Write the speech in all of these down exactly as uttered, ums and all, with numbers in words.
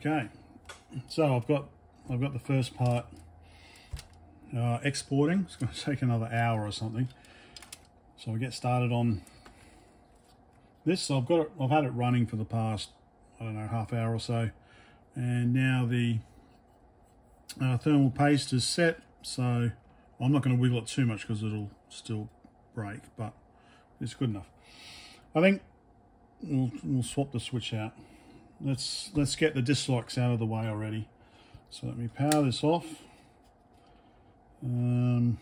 Okay, so I've got I've got the first part uh, exporting. It's going to take another hour or something. So I'll get started on this. So I've got it, I've had it running for the past, I don't know, half hour or so, and now the uh, thermal paste is set. So I'm not going to wiggle it too much because it'll still break, but it's good enough. I think we'll, we'll swap the switch out. Let's let's get the dislikes out of the way already. So let me power this off. Um,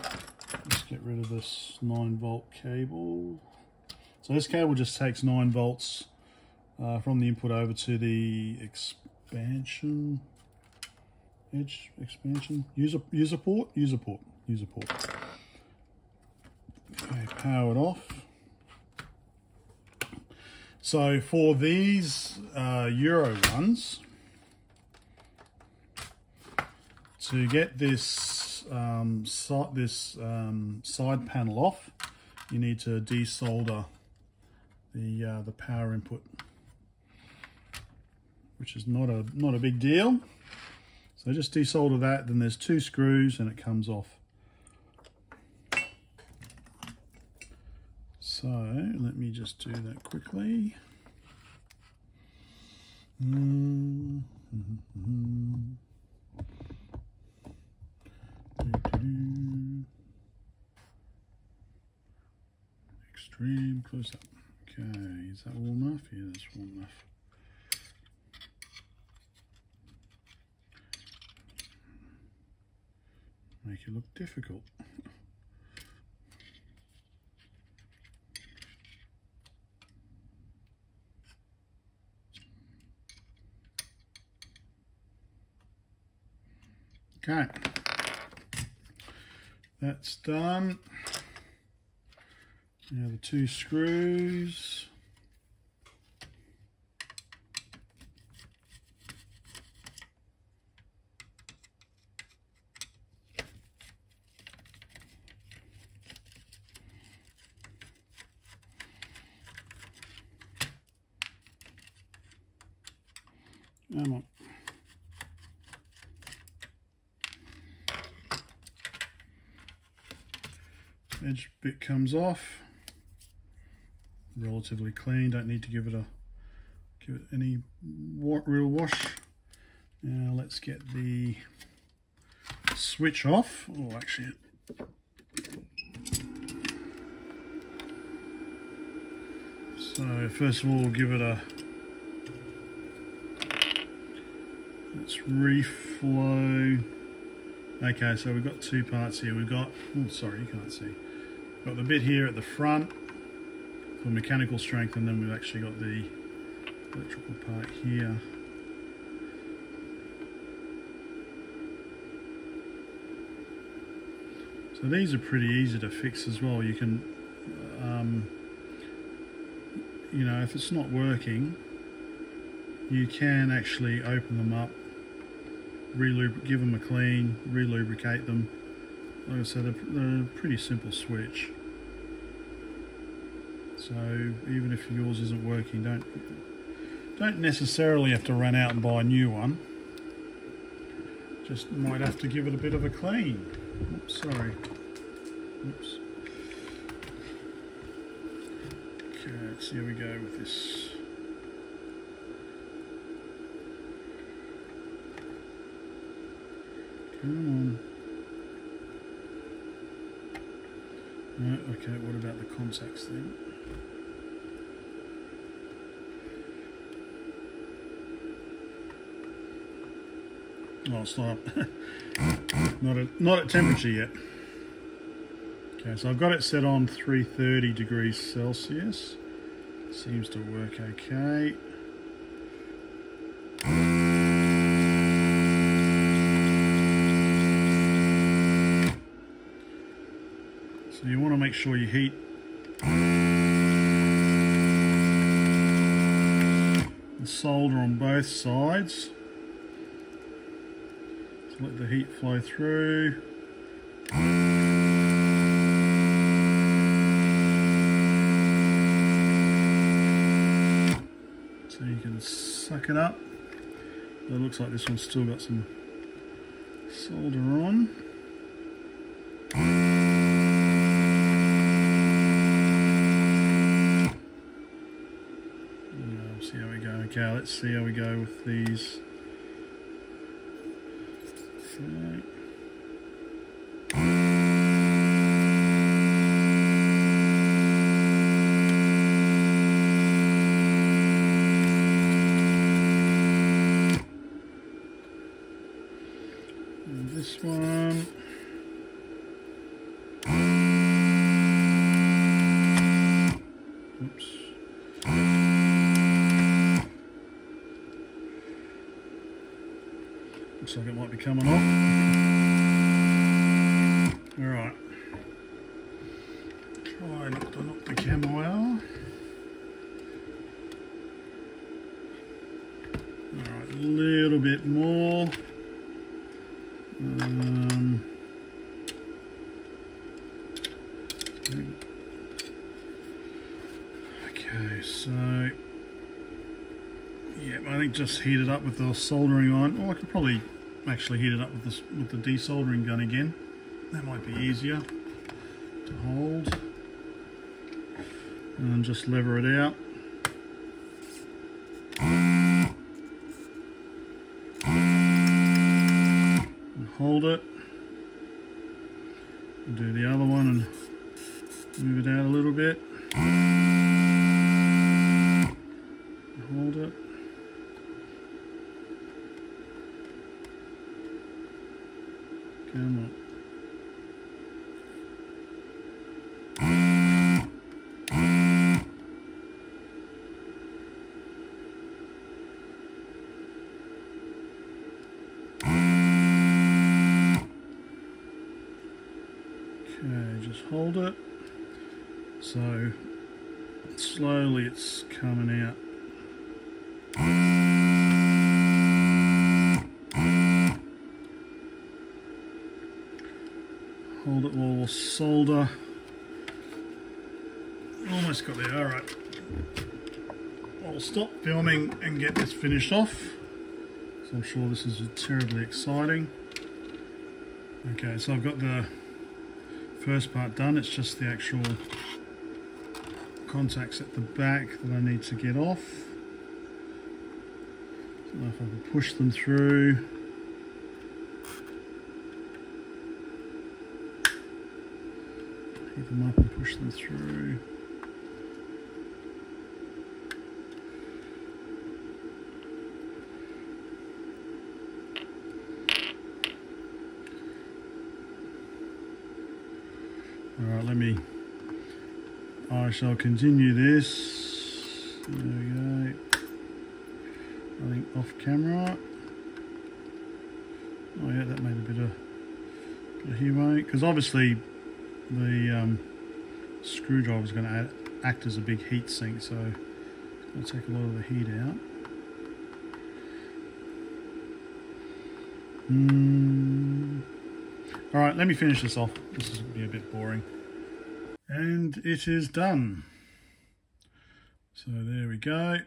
let's get rid of this nine volt cable. So this cable just takes nine volts uh, from the input over to the expansion edge expansion user user port user port user port. Okay, power it off. So for these uh, Euro ones, to get this um, si this um, side panel off, you need to desolder the uh, the power input, which is not a not a big deal. So just desolder that. Then there's two screws, and it comes off. So let me just do that quickly. Mm-hmm, mm-hmm. Do-do-do. Extreme close up. Okay, is that warm enough? Yeah, that's warm enough. Make it look difficult. Okay, that's done. Now the two screws. Come on. Edge bit comes off relatively clean. Don't need to give it a give it any wa real wash. Now let's get the switch off. Oh, actually, so first of all, we'll give it a let's reflow. Okay, so we've got two parts here. We've got oh, sorry, you can't see. Got the bit here at the front for mechanical strength, and then we've actually got the electrical part here. So these are pretty easy to fix as well. You can, um, you know, if it's not working, you can actually open them up, re-lub- give them a clean, re-lubricate them. Like I said, they're a pretty simple switch. So even if yours isn't working, don't don't necessarily have to run out and buy a new one. Just might have to give it a bit of a clean. Oops, sorry. Oops. Okay, let's see how we go with this. Come on. No, okay, what about the contacts then? Oh, stop. not, at, not at temperature yet. Okay, so I've got it set on three hundred thirty degrees Celsius. Seems to work okay. So you want to make sure you heat and solder on both sides. So let the heat flow through. So so you can suck it up. It looks like this one's still got some solder on. We'll see how we go. Okay, let's see how we go with these. So, looks like it might be coming off. Alright. Try not to knock the camera well. Alright, a little bit more. Um, okay, so... yeah, I think just heat it up with the soldering iron. Or I could probably actually heat it up with this with the desoldering gun again. That might be easier to hold. And then just lever it out. And hold it. And do the other one and move it out a little bit. Hold it. Come on. Okay, just hold it. So slowly it's coming out. Hold it while we'll solder. Almost got there, alright. I'll stop filming and get this finished off. So I'm sure this is terribly exciting. Okay, so I've got the first part done. It's just the actual contacts at the back that I need to get off. I don't know if I can push them through. Heat them up and push them through. Alright, let me... I shall continue this. There we go. I think off camera. Oh yeah, that made a bit of, bit of headway because obviously the um, screwdriver is going to act as a big heat sink, so it's going to take a lot of the heat out. Mm. All right, let me finish this off. This is going to be a bit boring. And it is done. So there we go.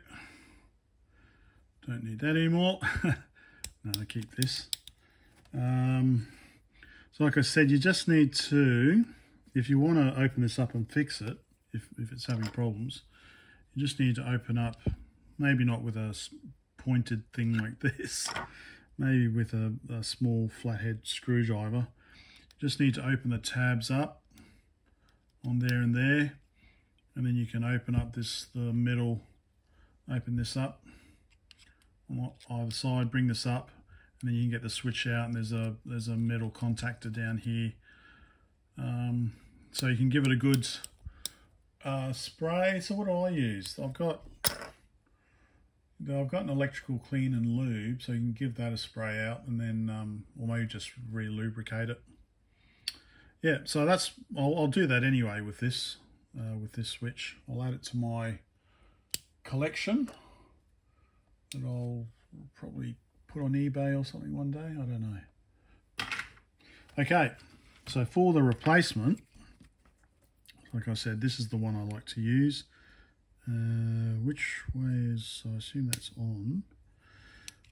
Don't need that anymore. No, I keep this. Um, so like I said, you just need to, if you want to open this up and fix it, if, if it's having problems, you just need to open up, maybe not with a pointed thing like this, maybe with a, a small flathead screwdriver. You just need to open the tabs up on there and there, and then you can open up this, the middle, open this up. On either side, bring this up, and then you can get the switch out, and there's a there's a metal contactor down here, um, so you can give it a good uh, spray. So what do I use? I've got I've got an electrical clean and lube, so you can give that a spray out, and then um, or maybe just re-lubricate it. Yeah, so that's I'll, I'll do that anyway with this uh, with this switch. I'll add it to my collection. That I'll probably put on eBay or something one day, I don't know. Okay, so for the replacement, like I said, this is the one I like to use. Uh, which way is, I assume that's on.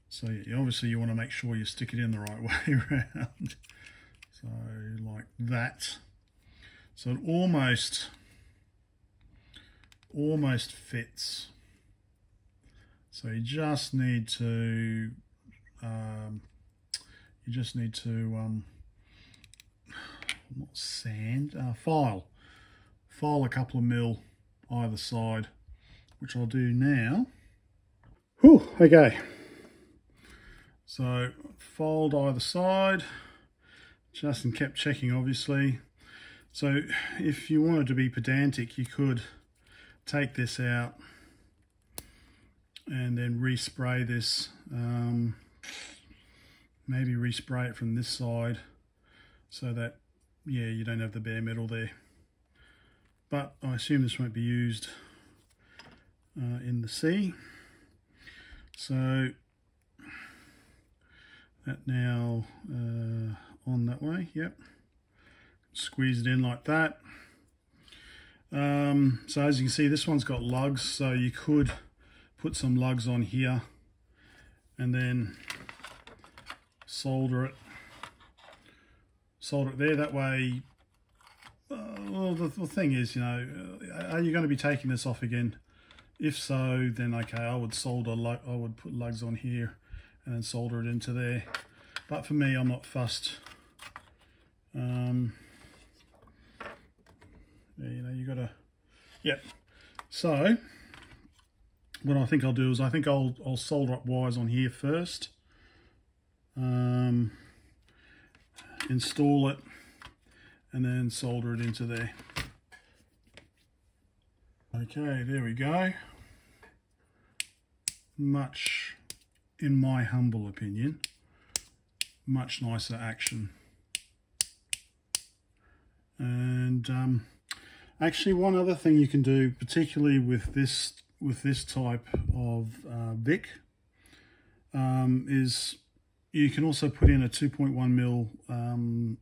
So obviously you want to make sure you stick it in the right way around. So like that. So it almost, almost fits. So you just need to, um, you just need to, um, not sand, uh, file. File a couple of mil either side, which I'll do now. Whew, okay. So fold either side. Justin kept checking, obviously. So if you wanted to be pedantic, you could take this out and then respray this. Um, maybe respray it from this side so that, yeah, you don't have the bare metal there. But I assume this won't be used uh, in the sea. So that now uh, on that way, yep. Squeeze it in like that. Um, so as you can see, this one's got lugs, so you could put some lugs on here and then solder it. Solder it there, that way. Uh, well, the, the thing is, you know, are you going to be taking this off again? If so, then okay, I would solder, lug, I would put lugs on here and then solder it into there. But for me, I'm not fussed. Um, yeah, you know, you gotta, yep. So what I think I'll do is I think I'll, I'll solder up wires on here first. Um, install it. And then solder it into there. Okay, there we go. Much, in my humble opinion, much nicer action. And um, actually, one other thing you can do, particularly with this with this type of uh, V I C, um, is you can also put in a two point one mil. Um,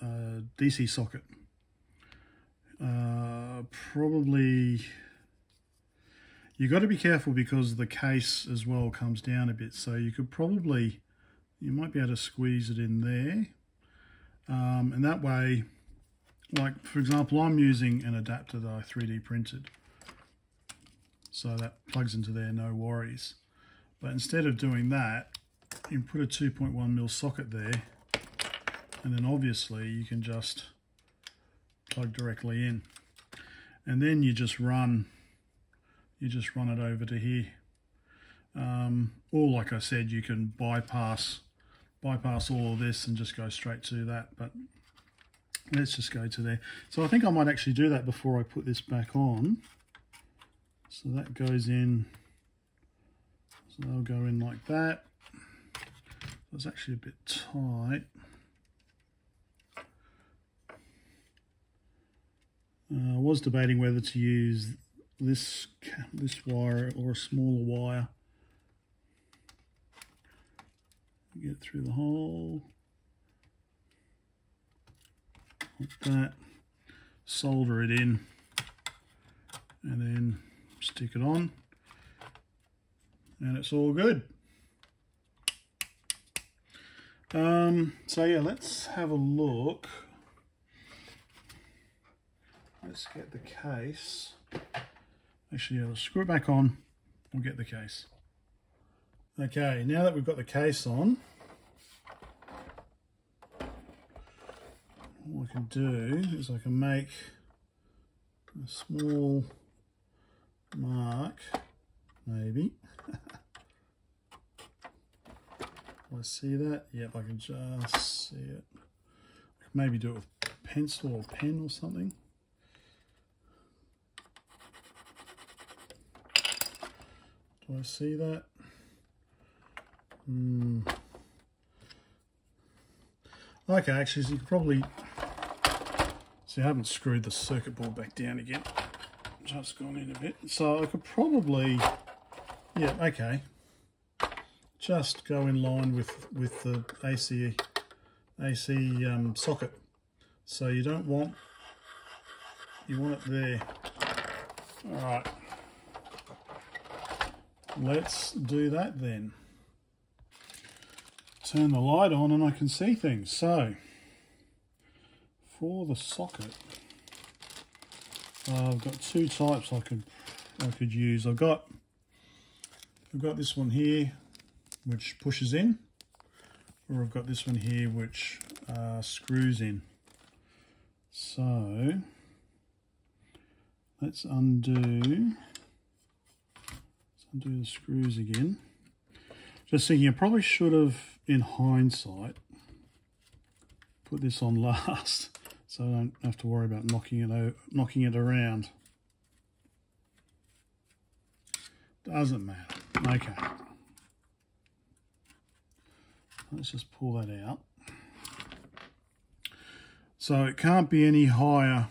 Uh, D C socket, uh, probably you got to be careful because the case as well comes down a bit, so you could probably, you might be able to squeeze it in there, um, and that way, like for example, I'm using an adapter that I three D printed, so that plugs into there, no worries. But instead of doing that, you can put a two point one mil socket there. And then obviously you can just plug directly in, and then you just run, you just run it over to here. Um, or like I said, you can bypass, bypass all of this and just go straight to that. But let's just go to there. So I think I might actually do that before I put this back on. So that goes in. So they'll go in like that. It's actually a bit tight. Uh, I was debating whether to use this this wire or a smaller wire. Get through the hole like that, solder it in, and then stick it on, and it's all good. Um, so yeah, let's have a look. Let's get the case. Actually, I'll screw it back on. We'll get the case. Okay, now that we've got the case on, all I can do is I can make a small mark, maybe. I see that. Yep, I can just see it. I can maybe do it with a pencil or a pen or something. I see that. Mm. Okay, actually, so you could probably see I haven't screwed the circuit board back down again. Just gone in a bit, so I could probably, yeah, okay. Just go in line with with the A C A C um, socket. So you don't want you want it there. All right. let's do that then. Turn the light on and I can see things. So for the socket, uh, I've got two types I could I could use. I've got I've got this one here which pushes in, or I've got this one here which uh, screws in. So let's undo let's undo the screws again. Just thinking, I probably should have, in hindsight, put this on last, so I don't have to worry about knocking it out, knocking it around. Doesn't matter. Okay. Let's just pull that out. So it can't be any higher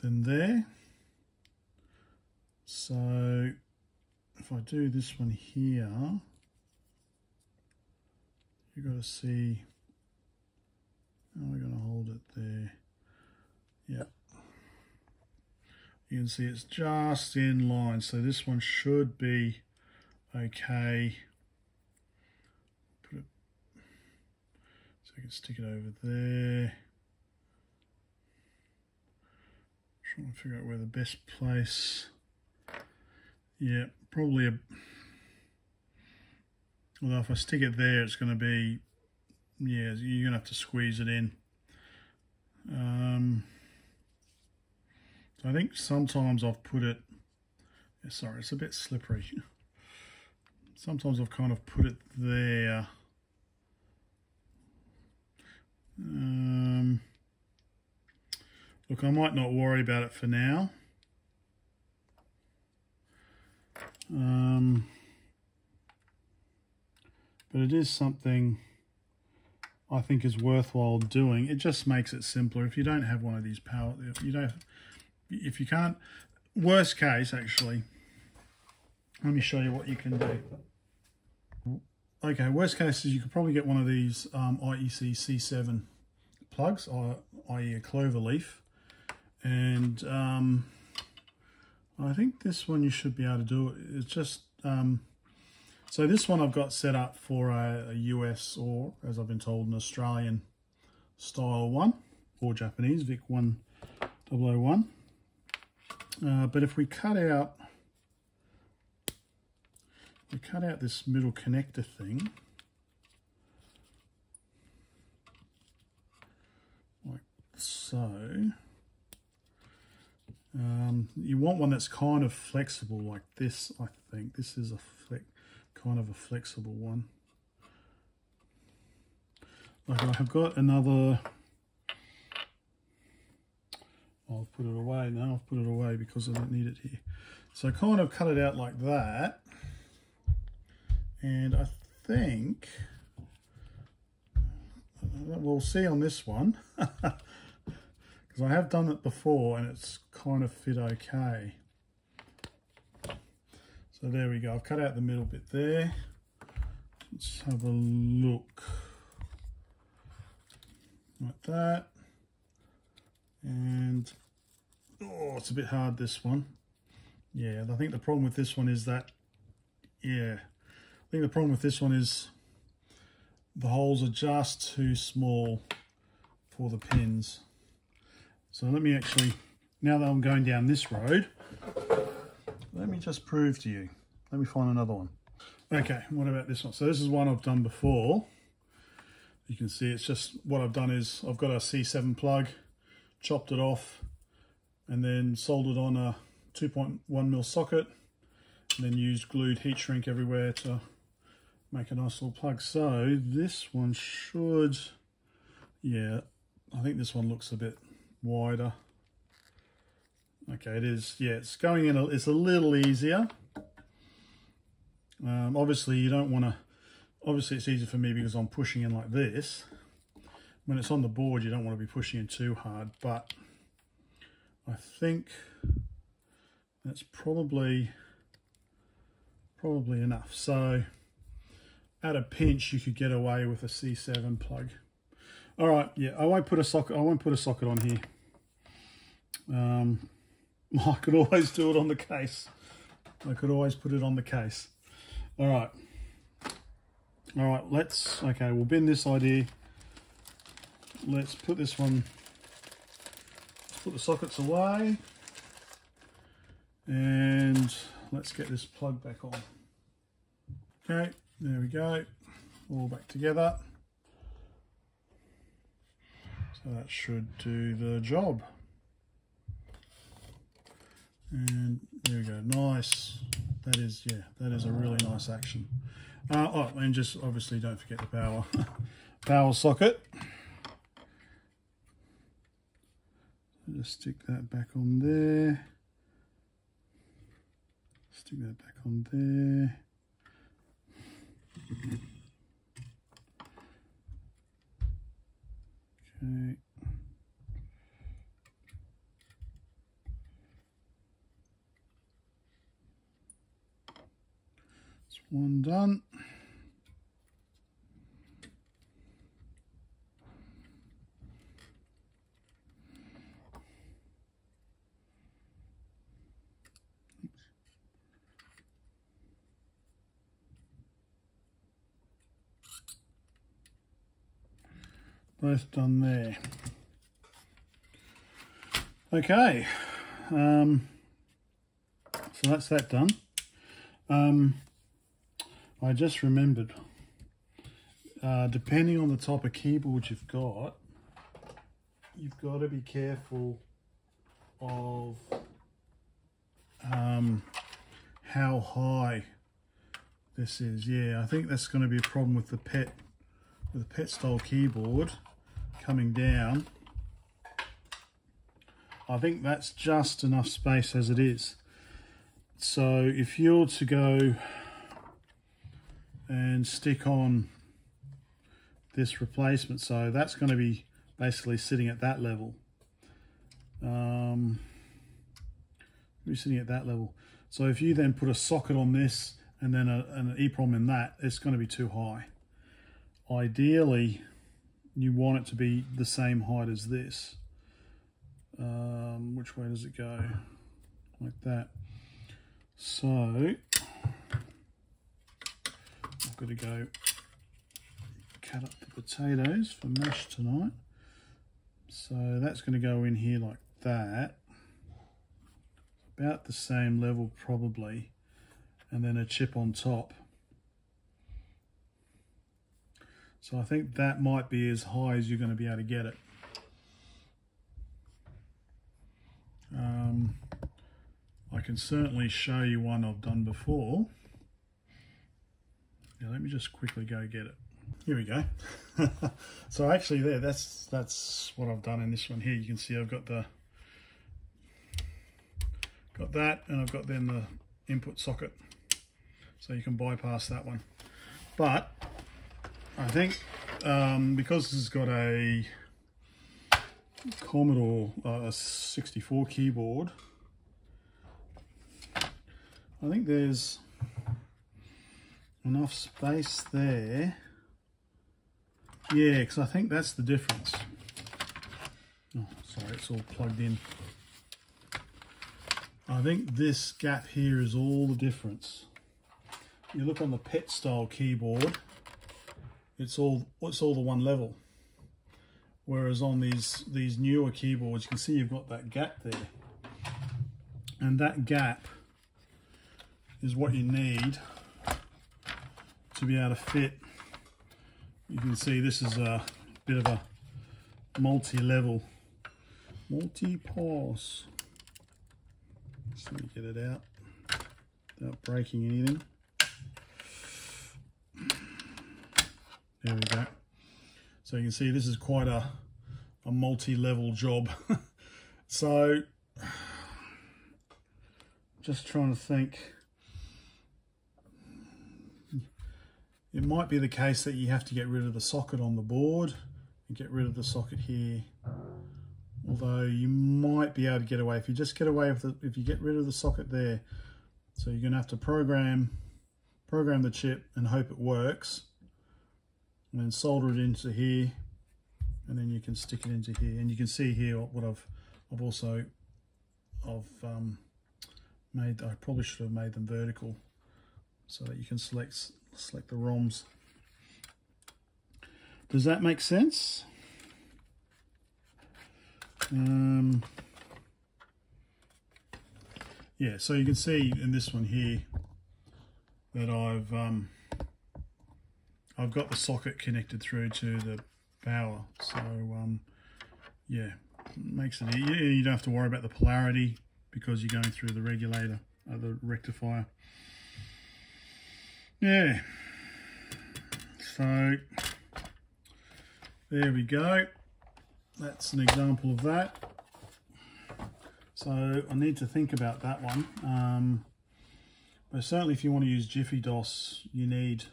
than there. So if I do this one here, you've got to see. And we're going to hold it there. Yep. You can see it's just in line. So this one should be okay. Put it so I can stick it over there. Trying to figure out where the best place. Yeah, probably a. Although if I stick it there, it's going to be. Yeah, you're going to have to squeeze it in. Um, I think sometimes I've put it... Sorry, it's a bit slippery. Sometimes I've kind of put it there. Um, look, I might not worry about it for now. Um, but it is something I think is worthwhile doing. It just makes it simpler. If you don't have one of these power, if you don't, if you can't, worst case actually, let me show you what you can do. Okay, worst case is you could probably get one of these um, I E C C seven plugs, i e a clover leaf, and um, I think this one you should be able to do it. It's just, um, so this one I've got set up for a, a U S, or as I've been told, an Australian style one, or Japanese V I C one thousand one. Uh, but if we cut out, we cut out this middle connector thing like so. Um, you want one that's kind of flexible, like this. I think this is a flex. Kind of a flexible one. Like I have got another. I'll put it away now. I've put it away because I don't need it here. So kind of cut it out like that. And I think we'll see on this one because I have done it before and it's kind of fit okay. So there we go, I've cut out the middle bit there. Let's have a look. Like that. And, oh, it's a bit hard, this one. Yeah, I think the problem with this one is that, yeah, I think the problem with this one is the holes are just too small for the pins. So let me actually, now that I'm going down this road, let me just prove to you. Let me find another one. Okay, what about this one? So this is one I've done before. You can see it's just what I've done is I've got a C seven plug, chopped it off, and then soldered on a two point one mil socket, and then used glued heat shrink everywhere to make a nice little plug. So this one should, yeah, I think this one looks a bit wider. Okay, it is, yeah, it's going in, a, it's a little easier. Um, obviously, you don't want to, obviously it's easier for me because I'm pushing in like this. When it's on the board, you don't want to be pushing in too hard, but I think that's probably, probably enough. So, at a pinch, you could get away with a C seven plug. All right, yeah, I won't put a socket, I won't put a socket on here. Um... I could always do it on the case. I could always put it on the case. All right. All right, let's, okay, we'll bin this idea. Let's put this one, let's put the sockets away. And let's get this plug back on. Okay, there we go. All back together. So that should do the job. And there we go, nice. That is, yeah, that is a really nice action. Uh, oh, and just obviously don't forget the power power socket. Just stick that back on there. Stick that back on there. Okay. That's one done. Both done there. Okay, um, so that's that done. Um, I just remembered, uh, depending on the type of keyboard you've got, you've got to be careful of um, how high this is. Yeah, I think that's going to be a problem with the PET, with the PET-style keyboard. Coming down, I think that's just enough space as it is. So if you're to go and stick on this replacement, so that's going to be basically sitting at that level. Um, we're sitting at that level. So if you then put a socket on this and then a, an EEPROM in that, it's going to be too high. Ideally, you want it to be the same height as this. Um, which way does it go? Like that. So, I've got to go cut up the potatoes for mash tonight. So that's going to go in here like that. About the same level probably. And then a chip on top. So I think that might be as high as you're going to be able to get it. Um, I can certainly show you one I've done before. Now let me just quickly go get it. Here we go. So actually there, that's that's what I've done in this one here. You can see I've got the got that, and I've got then the input socket. So you can bypass that one. But I think um, because this has got a Commodore uh, sixty-four keyboard, I think there's enough space there. Yeah, because I think that's the difference. Oh, sorry, it's all plugged in. I think this gap here is all the difference. You look on the PET-style keyboard, it's all it's all the one level, whereas on these these newer keyboards you can see you've got that gap there, and that gap is what you need to be able to fit. You can see this is a bit of a multi-level, multi-pass. Just let me get it out without breaking anything. There we go. So you can see this is quite a, a multi-level job. So just trying to think. It might be the case that you have to get rid of the socket on the board and get rid of the socket here. Although you might be able to get away if you just get away with the, if you get rid of the socket there. So you're going to have to program program the chip and hope it works. And then solder it into here, and then you can stick it into here. And you can see here what I've I've also I've um, made, I probably should have made them vertical so that you can select select the ROMs. Does that make sense? Um, yeah, so you can see in this one here that I've um, I've got the socket connected through to the power, so um, yeah, makes it easy. You don't have to worry about the polarity because you're going through the regulator, uh, the rectifier. Yeah, so there we go. That's an example of that. So I need to think about that one. Um, but certainly, if you want to use Jiffy DOS, you need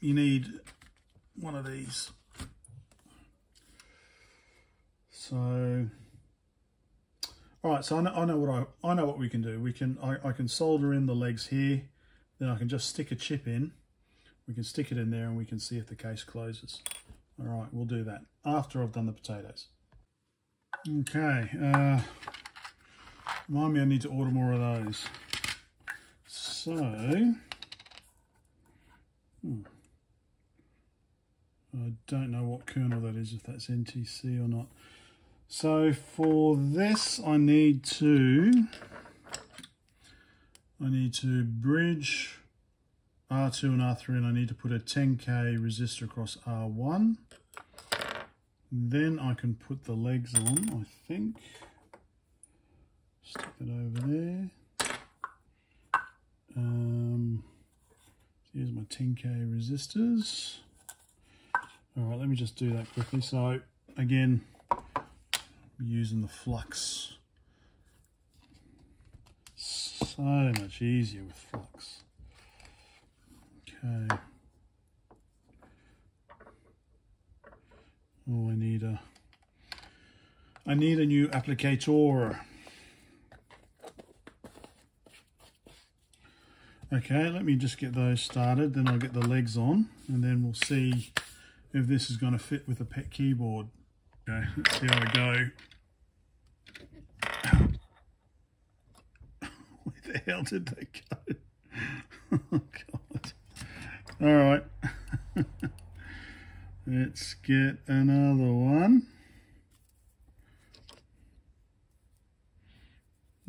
you need one of these. So, all right. So I know, I know what I I know what we can do. We can I, I can solder in the legs here. Then I can just stick a chip in. We can stick it in there, and we can see if the case closes. All right, we'll do that after I've done the potatoes. Okay, uh, remind me I need to order more of those. So, hmm, I don't know what kernel that is, if that's N T C or not. So for this, I need to, I need to bridge R two and R three, and I need to put a ten K resistor across R one. Then I can put the legs on, I think. Stick it over there. Um, here's my ten K resistors. All right, let me just do that quickly. So again, using the flux. So much easier with flux. Okay. Oh, I need a, I need a new applicator. Okay, let me just get those started, then I'll get the legs on, and then we'll see if this is going to fit with a PET keyboard. Okay, let's see how I go. Where the hell did they go? Oh, God. All right. Let's get another one.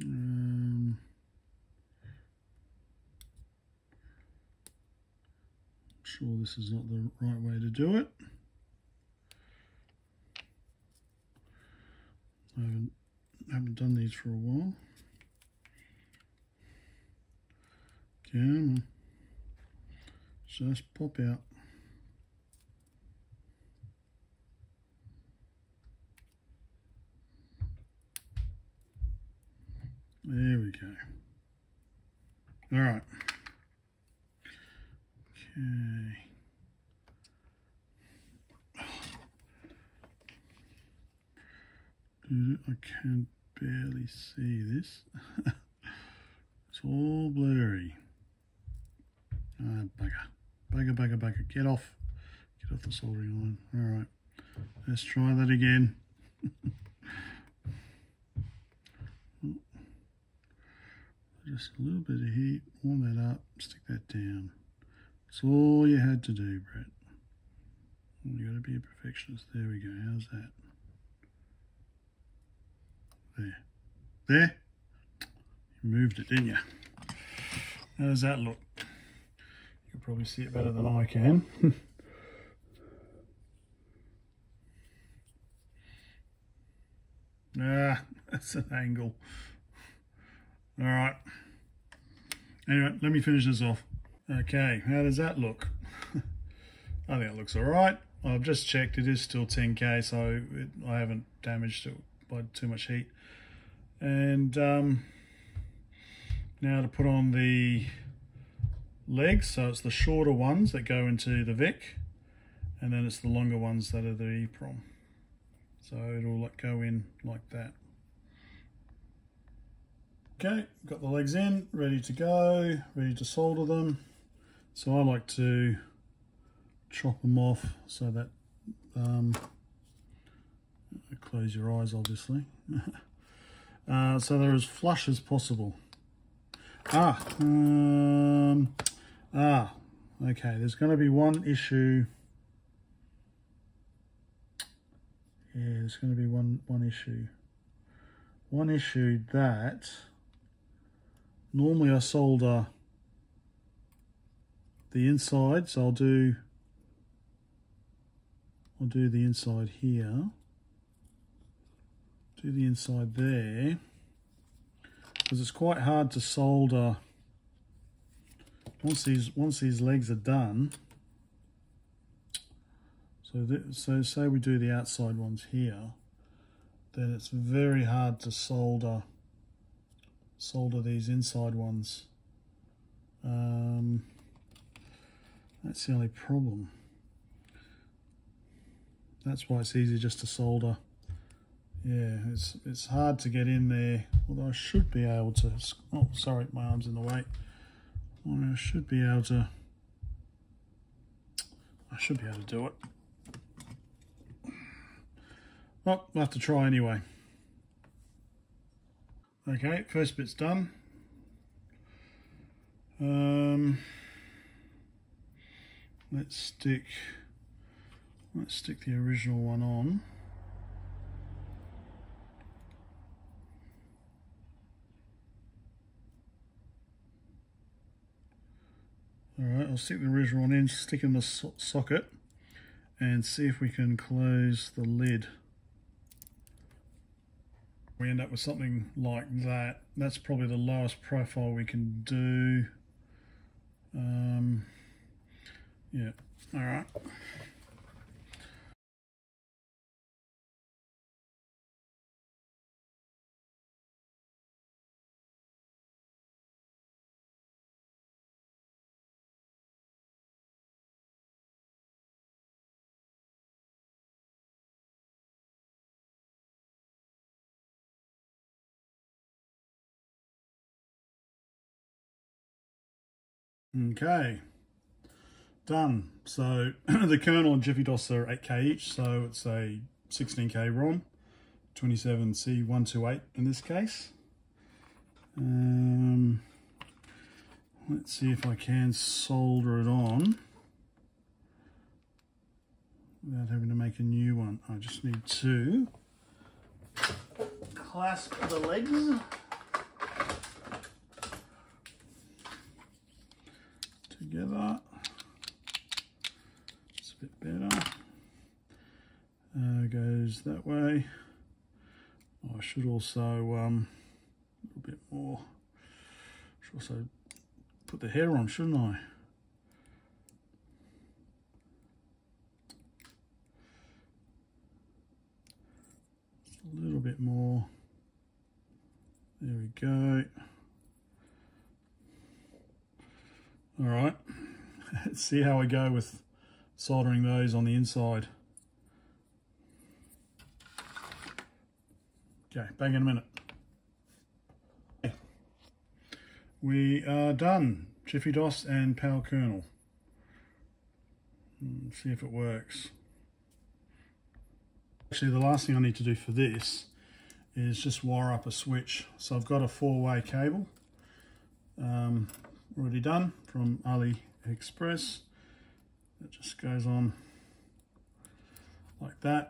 Um, I'm sure this is not the right way to do it. I haven't, haven't done these for a while. Okay, just pop out. There we go. All right. Okay. Dude, I can barely see this. It's all blurry. Ah, bugger. Bugger, bugger, bugger. Get off. Get off the soldering line. All right. Let's try that again. Just a little bit of heat, warm that up, stick that down. That's all you had to do, Brett. You got to be a perfectionist. There we go. How's that? There. There. You moved it, didn't you? How does that look? You can probably see it better than I can. Ah, that's an angle. All right, anyway, let me finish this off. Okay, how does that look? I think it looks all right. I've just checked, it is still ten K, so it, I haven't damaged it by too much heat. And um, now to put on the legs, so it's the shorter ones that go into the V I C, and then it's the longer ones that are the EEPROM. So it'll like go in like that. Okay, got the legs in, ready to go, ready to solder them. So I like to chop them off so that, um, close your eyes obviously. uh, so they're as flush as possible. Ah, um, ah, okay, there's going to be one issue. Yeah, there's going to be one, one issue. One issue that normally I solder the inside, so I'll do, I'll do the inside here, do the inside there, because it's quite hard to solder once these once these legs are done. So that, so say we do the outside ones here, then it's very hard to solder solder these inside ones. Um, that's the only problem. That's why it's easier just to solder. Yeah, it's it's hard to get in there, although I should be able to. Oh, sorry, my arm's in the way. I should be able to. I should be able to do it. Well, we'll have to try anyway. Okay, first bit's done. Um, let's stick. Let's stick the original one on. Alright, I'll stick the original one in, stick in the so socket, and see if we can close the lid. We end up with something like that. That's probably the lowest profile we can do. Um, yeah, alright. Okay, done. So the kernel and Jiffy DOS are eight K each, so it's a sixteen K ROM, twenty-seven C one twenty-eight in this case. Um, let's see if I can solder it on without having to make a new one. I just need to clasp the legs. Together, it's a bit better. Uh, goes that way. Oh, I should also um, a little bit more. Should also put the hair on, shouldn't I? Just a little bit more. There we go. All right, let's see how I go with soldering those on the inside. Okay, back in a minute. Okay. We are done. Jiffy DOS and P A L kernel. Let's see if it works. Actually, the last thing I need to do for this is just wire up a switch. So I've got a four-way cable. Um, Already done from AliExpress. It just goes on like that,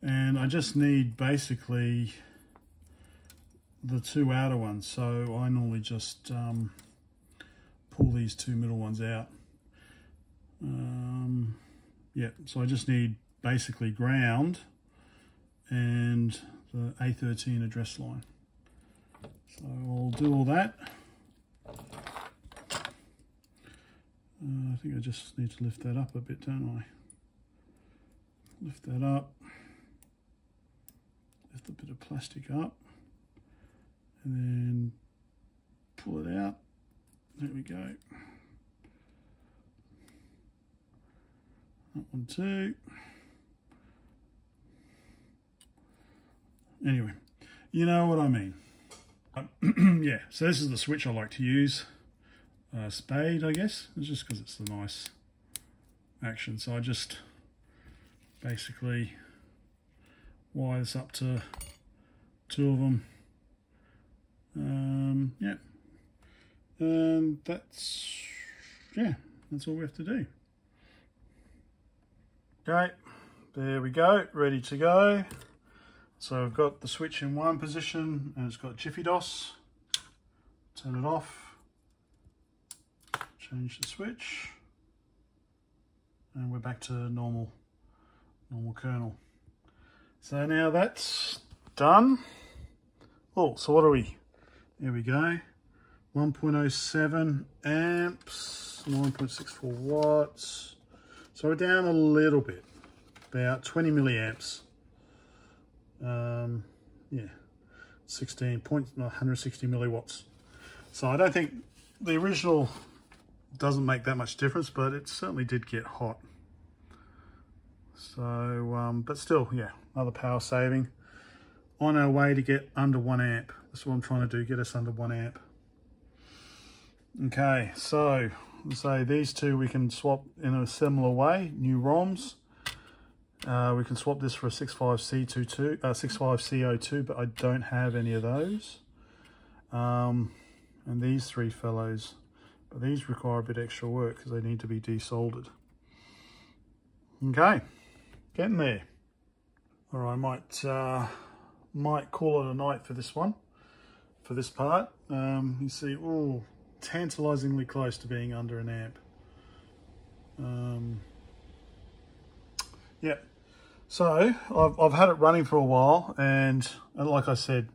and I just need basically the two outer ones. So I normally just um, pull these two middle ones out. Um, yeah, so I just need basically ground and the A thirteen address line. So I'll do all that. Uh, I think I just need to lift that up a bit, don't I? Lift that up, lift a bit of plastic up, and then pull it out. There we go. That one too. Anyway, you know what I mean. Yeah, so this is the switch I like to use. Uh, spade, I guess. It's just because it's the nice action. So I just basically wire this up to two of them. Um, yeah, and that's yeah, that's all we have to do. Okay, there we go, ready to go. So I've got the switch in one position, and it's got Jiffy DOS. Turn it off. Change the switch, and we're back to normal, normal kernel. So now that's done. Oh, so what are we? There we go. one point oh seven amps, nine point six four watts. So we're down a little bit, about twenty milliamps. Um, yeah, sixteen point one sixty milliwatts. So I don't think the original doesn't make that much difference, but it certainly did get hot. So, um, but still, yeah, another power saving. On our way to get under one amp. That's what I'm trying to do, get us under one amp. Okay, so let's say these two we can swap in a similar way, new ROMs. Uh, we can swap this for a sixty-five C twenty-two, uh, sixty-five C O two, but I don't have any of those. Um, and these three fellows, but these require a bit extra work because they need to be desoldered. Okay, getting there. All right, I might uh, might call it a night for this one, for this part. Um, you see, oh, tantalizingly close to being under an amp. Um, yeah, so I've, I've had it running for a while, and, and like I said,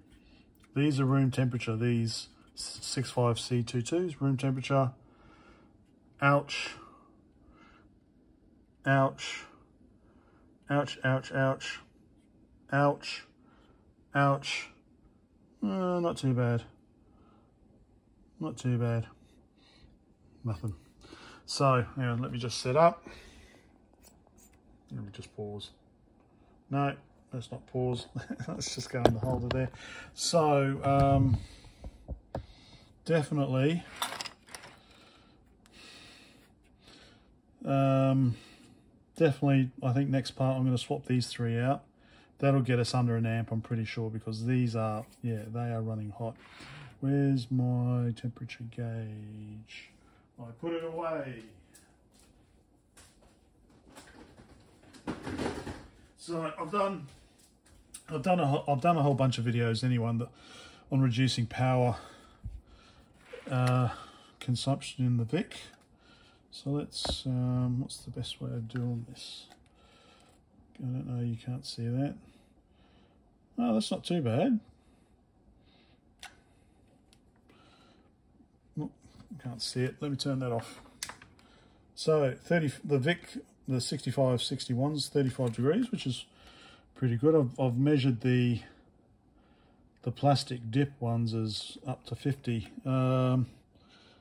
these are room temperature. These sixty-five C twenty-twos, room temperature. Ouch. Ouch, ouch, ouch, ouch, ouch, ouch, uh, not too bad, not too bad, nothing. So, yeah, let me just set up, let me just pause, no, let's not pause, let's just go in the holder there. So, um, definitely, um, definitely, I think next part I'm going to swap these three out. That'll get us under an amp, I'm pretty sure, because these are, yeah, they are running hot. Where's my temperature gauge? I put it away. So I've done, I've done a, I've done a whole bunch of videos, anyone that on reducing power uh, consumption in the V I C. So let's, um, what's the best way of doing this? I don't know, you can't see that. Oh, that's not too bad. Oh, can't see it, let me turn that off. So thirty, the V I C, the sixty-five sixty-one's thirty-five degrees, which is pretty good. I've, I've measured the, the plastic dip ones as up to fifty. Um,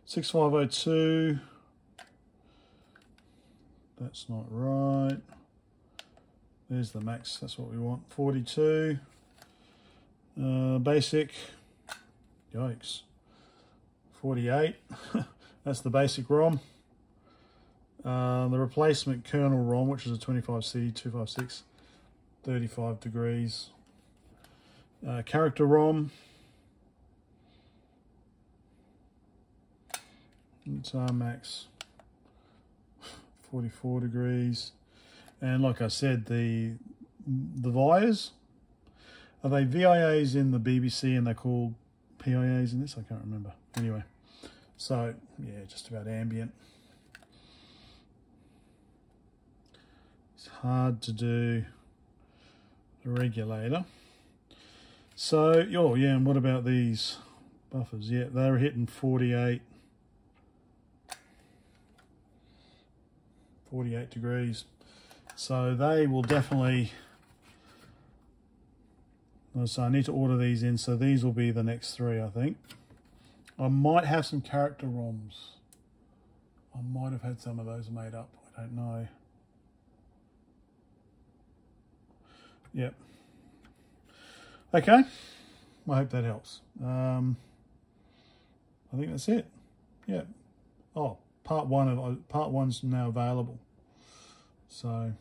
sixty-five oh two. That's not right. There's the max, that's what we want. forty-two. Uh, basic. Yikes. forty-eight. That's the basic ROM. Uh, the replacement kernel ROM, which is a twenty-five C two fifty-six. thirty-five degrees. Uh, character ROM. It's our max. forty-four degrees, and like I said, the the V I As, are they V I As in the B B C and they're called P I As in this? I can't remember. Anyway, so yeah, just about ambient. It's hard to do the regulator. So, oh yeah, and what about these buffers? Yeah, they're hitting forty-eight. forty-eight degrees, so they will definitely, so I need to order these in, so these will be the next three, I think. I might have some character ROMs, I might have had some of those made up, I don't know. Yep, okay, I hope that helps. um, I think that's it, yeah. Oh, Part one of part one's now available. So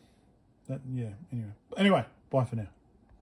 that, yeah, anyway. Anyway, bye for now.